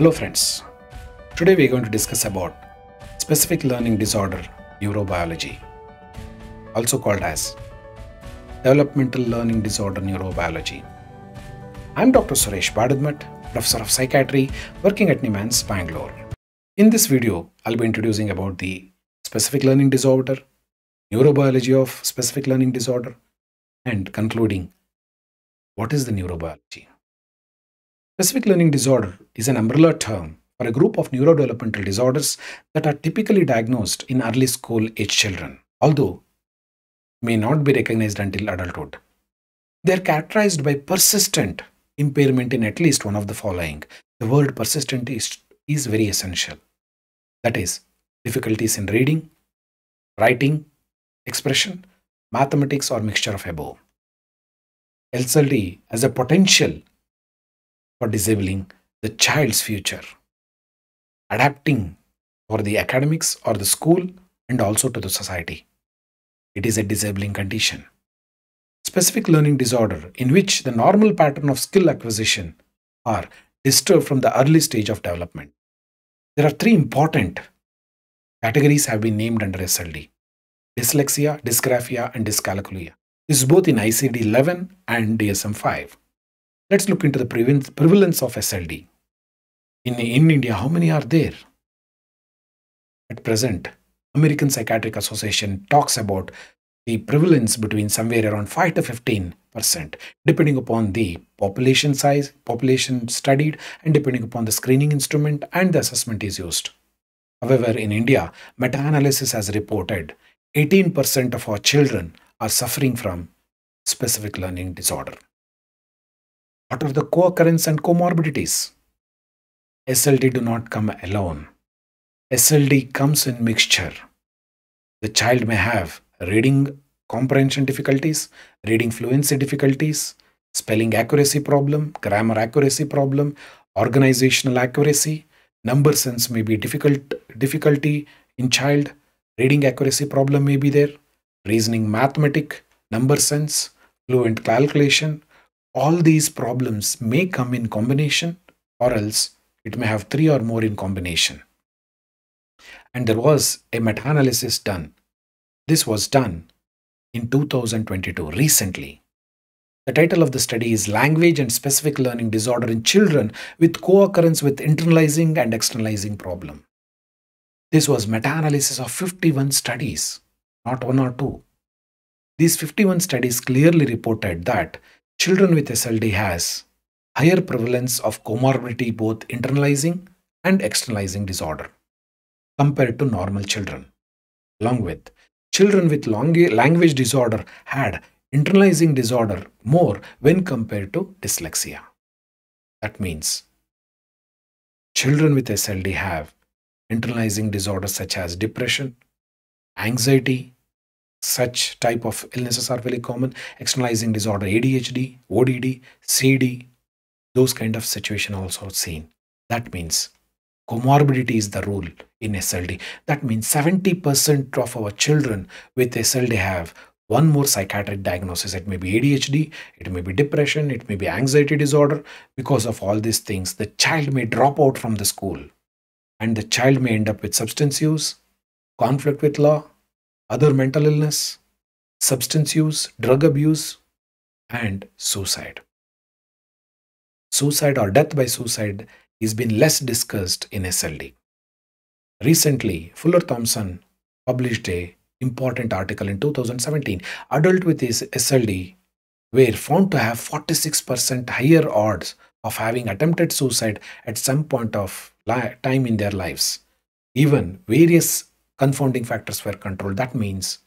Hello friends, today we are going to discuss about specific learning disorder neurobiology, also called as developmental learning disorder neurobiology. I am Dr. Suresh Bada Math, Professor of Psychiatry working at NIMHANS, Bangalore. In this video, I will be introducing about the specific learning disorder, neurobiology of specific learning disorder, and concluding what is the neurobiology. Specific learning disorder is an umbrella term for a group of neurodevelopmental disorders that are typically diagnosed in early school age children, although may not be recognized until adulthood. They are characterized by persistent impairment in at least one of the following. The word persistent is very essential. That is, difficulties in reading, writing, expression, mathematics, or mixture of above. SLD has a potential for disabling the child's future, adapting for the academics or the school and also to the society. It is a disabling condition. Specific learning disorder in which the normal pattern of skill acquisition are disturbed from the early stage of development. There are three important categories have been named under SLD: dyslexia, dysgraphia, and dyscalculia. This is both in ICD-11 and DSM-5. Let's look into the prevalence of SLD. In India, how many are there? At present, American Psychiatric Association talks about the prevalence between somewhere around 5 to 15%, depending upon the population size, population studied, and depending upon the screening instrument and the assessment is used. However, in India, meta-analysis has reported 18% of our children are suffering from specific learning disorder. What are the co-occurrence and comorbidities? SLD do not come alone. SLD comes in mixture. The child may have reading comprehension difficulties, reading fluency difficulties, spelling accuracy problem, grammar accuracy problem, organizational accuracy, number sense may be difficulty in child, reading accuracy problem may be there, reasoning mathematic, number sense, fluent calculation. All these problems may come in combination, or else it may have three or more in combination. And there was a meta-analysis done. This was done in 2022, recently. The title of the study is Language and Specific Learning Disorder in Children with Co-occurrence with Internalizing and Externalizing Problem. This was meta-analysis of 51 studies, not one or two. These 51 studies clearly reported that children with SLD has higher prevalence of comorbidity, both internalizing and externalizing disorder, compared to normal children. Along with children with language disorder had internalizing disorder more when compared to dyslexia. That means children with SLD have internalizing disorders such as depression, anxiety. Such type of illnesses are very common. Externalizing disorder, ADHD, ODD, CD, those kind of situation also seen. That means comorbidity is the rule in SLD. That means 70% of our children with SLD have one more psychiatric diagnosis. It may be ADHD, it may be depression, it may be anxiety disorder. Because of all these things, the child may drop out from the school and the child may end up with substance use, conflict with law, other mental illness, substance use, drug abuse, and suicide. Suicide or death by suicide has been less discussed in SLD. Recently, Fuller Thompson published an important article in 2017, Adult with SLD were found to have 46% higher odds of having attempted suicide at some point of time in their lives. Even various confounding factors were controlled. That means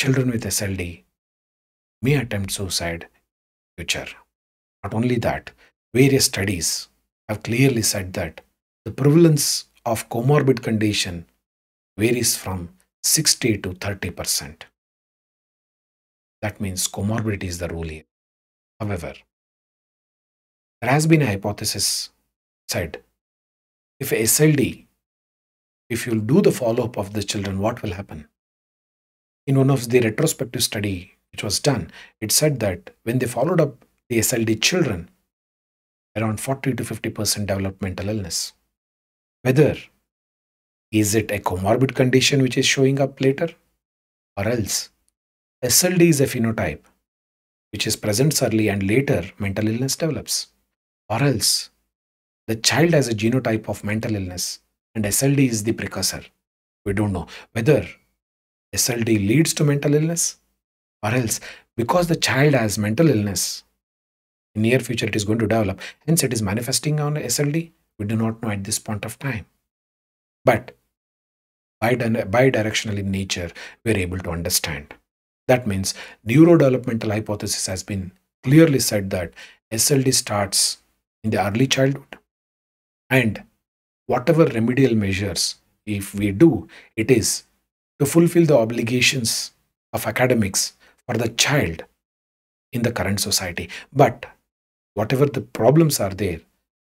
children with SLD may attempt suicide in the future. Not only that, various studies have clearly said that the prevalence of comorbid condition varies from 60 to 30%. That means comorbidity is the rule here. However, there has been a hypothesis said if you do the follow-up of the children, what will happen? In one of the retrospective study which was done, it said that when they followed up the SLD children, around 40 to 50% developmental illness. Whether is it a comorbid condition which is showing up later, or else SLD is a phenotype which is present early and later mental illness develops, or else the child has a genotype of mental illness and SLD is the precursor. We don't know whether SLD leads to mental illness, or else because the child has mental illness, in near future it is going to develop, hence it is manifesting on SLD. We do not know at this point of time. But bidirectional in nature, we are able to understand. That means neurodevelopmental hypothesis has been clearly said that SLD starts in the early childhood, and whatever remedial measures, if we do, it is to fulfill the obligations of academics for the child in the current society. But whatever the problems are there,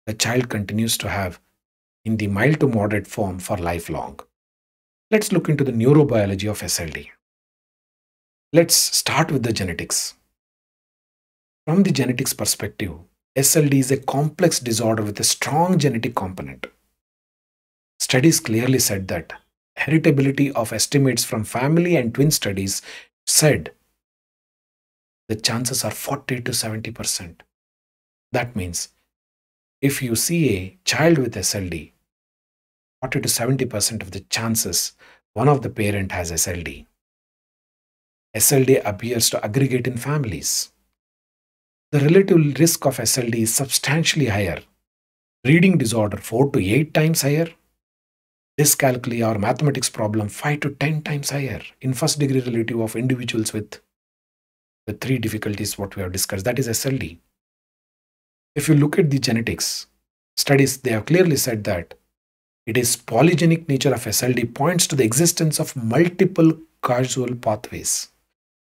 the child continues to have in the mild to moderate form for lifelong. Let's look into the neurobiology of SLD. Let's start with the genetics. From the genetics perspective, SLD is a complex disorder with a strong genetic component. Studies clearly said that heritability of estimates from family and twin studies said the chances are 40 to 70%. That means if you see a child with SLD, 40 to 70% of the chances one of the parent has SLD. SLD appears to aggregate in families. The relative risk of SLD is substantially higher. Reading disorder 4 to 8 times higher. Dyscalculia or mathematics problem 5 to 10 times higher in first degree relative of individuals with the three difficulties what we have discussed, that is SLD. If you look at the genetics studies, they have clearly said that it is polygenic nature of SLD points to the existence of multiple causal pathways,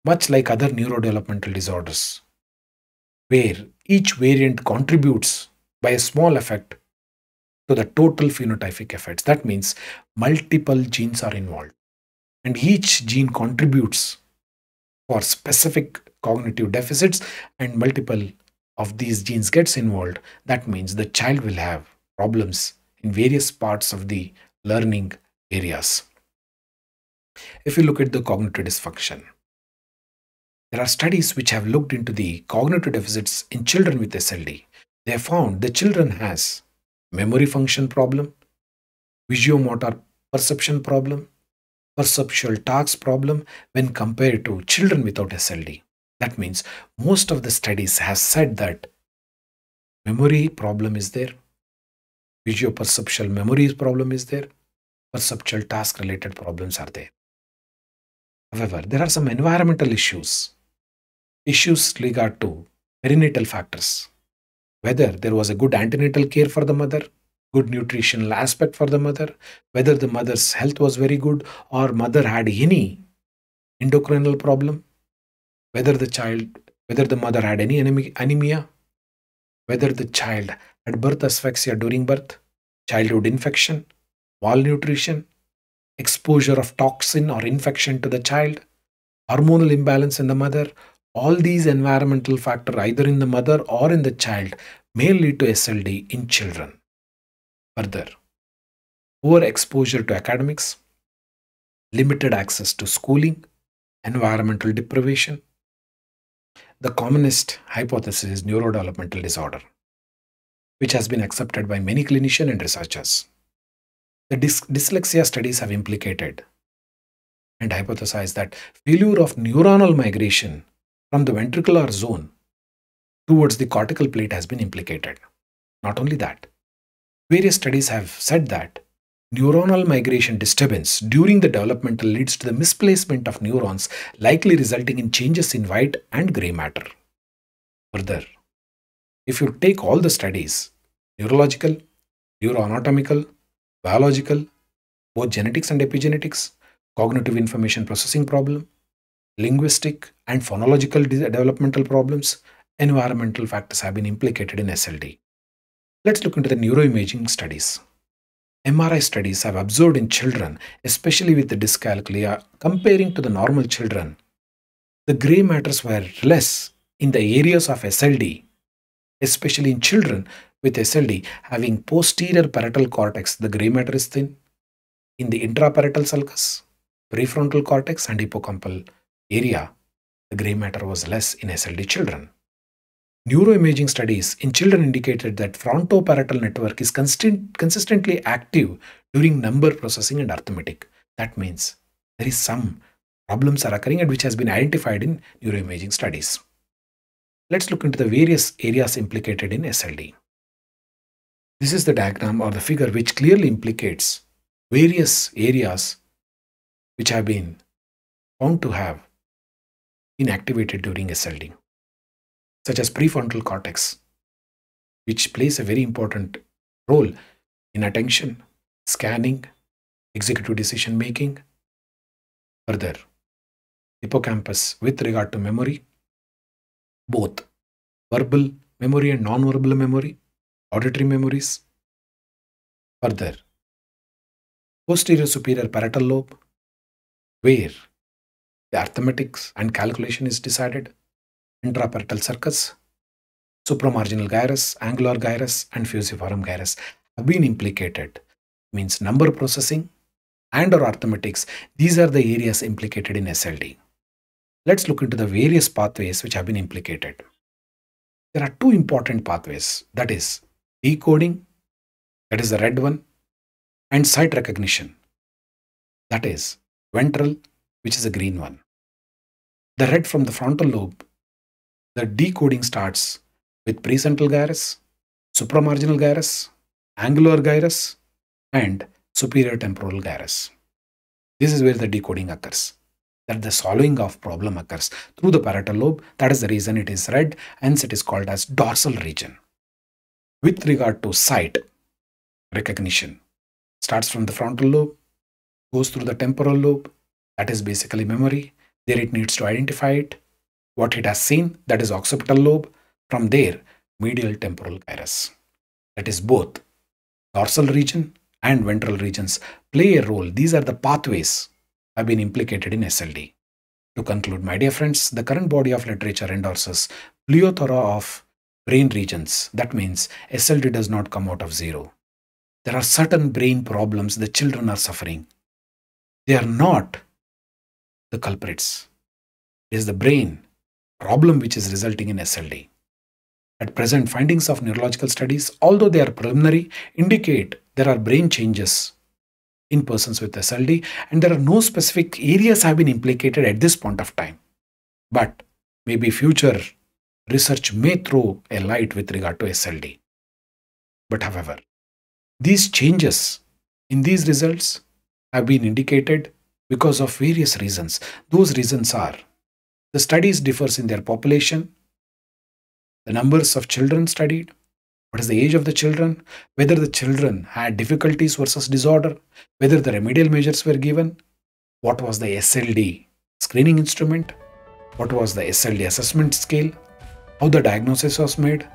much like other neurodevelopmental disorders, where each variant contributes by a small effect to the total phenotypic effects. That means multiple genes are involved, and each gene contributes for specific cognitive deficits, and multiple of these genes gets involved. That means the child will have problems in various parts of the learning areas. If you look at the cognitive dysfunction, there are studies which have looked into the cognitive deficits in children with SLD. They have found the children has memory function problem, visuomotor perception problem, perceptual tasks problem when compared to children without SLD. That means most of the studies have said that memory problem is there, visuoperceptual memory problem is there, perceptual task related problems are there. However, there are some environmental issues regard to perinatal factors, whether there was a good antenatal care for the mother, good nutritional aspect for the mother, whether the mother's health was very good or mother had any endocrinal problem, whether the mother had any anemia, whether the child had birth asphyxia during birth, childhood infection, malnutrition, exposure of toxin or infection to the child, hormonal imbalance in the mother. All these environmental factors either in the mother or in the child may lead to SLD in children. Further, poor exposure to academics, limited access to schooling, environmental deprivation. The commonest hypothesis is neurodevelopmental disorder, which has been accepted by many clinicians and researchers. The dyslexia studies have implicated and hypothesized that failure of neuronal migration from the ventricular zone towards the cortical plate has been implicated. Not only that, various studies have said that neuronal migration disturbance during the developmental leads to the misplacement of neurons, likely resulting in changes in white and grey matter. Further, if you take all the studies, neurological, neuroanatomical, biological, both genetics and epigenetics, cognitive information processing problem, linguistic and phonological developmental problems, environmental factors have been implicated in SLD. Let's look into the neuroimaging studies. MRI studies have observed in children, especially with the dyscalculia, comparing to the normal children, the grey matters were less in the areas of SLD especially in children with SLD having posterior parietal cortex, the gray matter is thin, in the intraparietal sulcus, prefrontal cortex and hippocampal area, the gray matter was less in SLD children. Neuroimaging studies in children indicated that frontoparietal network is consistently active during number processing and arithmetic. That means there is some problems are occurring and which has been identified in neuroimaging studies. Let's look into the various areas implicated in SLD. This is the diagram or the figure which clearly implicates various areas which have been found to have inactivated during SLD, such as prefrontal cortex, which plays a very important role in attention, scanning, executive decision making. Further, hippocampus with regard to memory, both verbal memory and non-verbal memory, auditory memories. Further, posterior superior parietal lobe, where the arithmetics and calculation is decided, intraparietal sulcus, supramarginal gyrus, angular gyrus and fusiform gyrus have been implicated. Means number processing and or arithmetics, these are the areas implicated in SLD. Let's look into the various pathways which have been implicated. There are two important pathways, that is decoding, that is the red one, and sight recognition, that is ventral, which is the green one. The red from the frontal lobe, the decoding starts with precentral gyrus, supramarginal gyrus, angular gyrus and superior temporal gyrus. This is where the decoding occurs, that the solving of problem occurs through the parietal lobe. That is the reason it is red, hence it is called as dorsal region. With regard to sight recognition, starts from the frontal lobe, goes through the temporal lobe, that is basically memory. There it needs to identify it, what it has seen, that is occipital lobe. From there, medial temporal gyrus, that is both dorsal region and ventral regions play a role. These are the pathways have been implicated in SLD. To conclude, my dear friends, the current body of literature endorses plethora of brain regions. That means SLD does not come out of zero. There are certain brain problems the children are suffering. They are not the culprits. It is the brain problem which is resulting in SLD. At present, findings of neurological studies, although they are preliminary, indicate there are brain changes in persons with SLD, and there are no specific areas have been implicated at this point of time. But maybe future research may throw a light with regard to SLD. But however, these changes in these results have been indicated because of various reasons. Those reasons are the studies differs in their population, the numbers of children studied, what is the age of the children, whether the children had difficulties versus disorder, whether the remedial measures were given, what was the SLD screening instrument, what was the SLD assessment scale, how the diagnosis was made,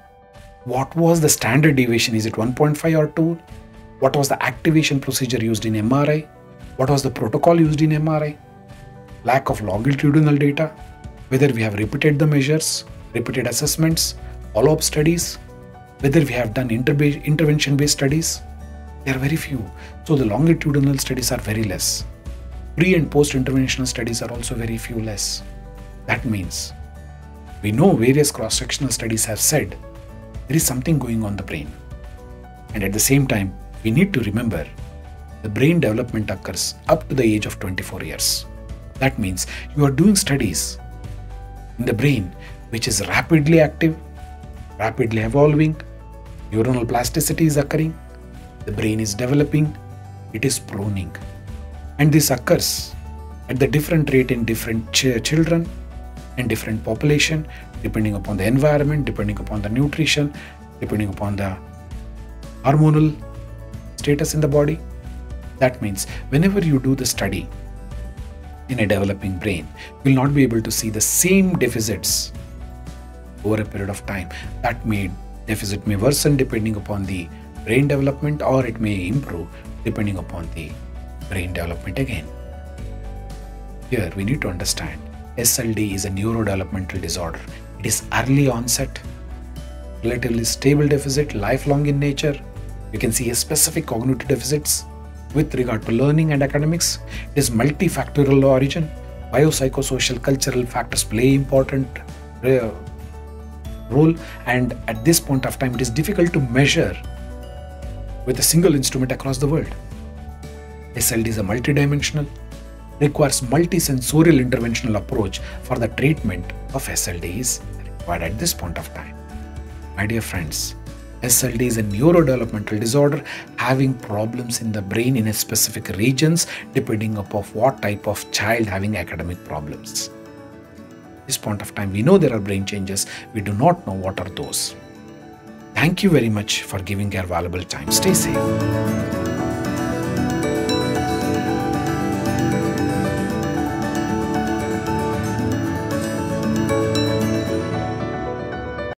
what was the standard deviation, is it 1.5 or 2, what was the activation procedure used in MRI, what was the protocol used in MRI, lack of longitudinal data, whether we have repeated the measures, repeated assessments, follow-up studies, whether we have done intervention-based studies. There are very few. So the longitudinal studies are very less. Pre- and post-interventional studies are also very few less. That means we know various cross-sectional studies have said there is something going on in the brain. And at the same time, we need to remember the brain development occurs up to the age of 24 years. That means you are doing studies in the brain which is rapidly active, rapidly evolving, neuronal plasticity is occurring, the brain is developing, it is pruning. And this occurs at the different rate in different children and different population, depending upon the environment, depending upon the nutrition, depending upon the hormonal status in the body. That means whenever you do the study in a developing brain, you will not be able to see the same deficits over a period of time. That deficit may worsen depending upon the brain development, or it may improve depending upon the brain development again. Here we need to understand SLD is a neurodevelopmental disorder. It is early onset, relatively stable deficit, lifelong in nature. You can see a specific cognitive deficits with regard to learning and academics. It is multifactorial origin. Biopsychosocial cultural factors play important role, and at this point of time it is difficult to measure with a single instrument across the world. SLD is a multidimensional, requires multi-sensorial interventional approach for the treatment of SLD is required at this point of time. My dear friends, SLD is a neurodevelopmental disorder having problems in the brain in a specific regions depending upon what type of child having academic problems. At this point of time, we know there are brain changes, we do not know what are those. Thank you very much for giving your valuable time. Stay safe.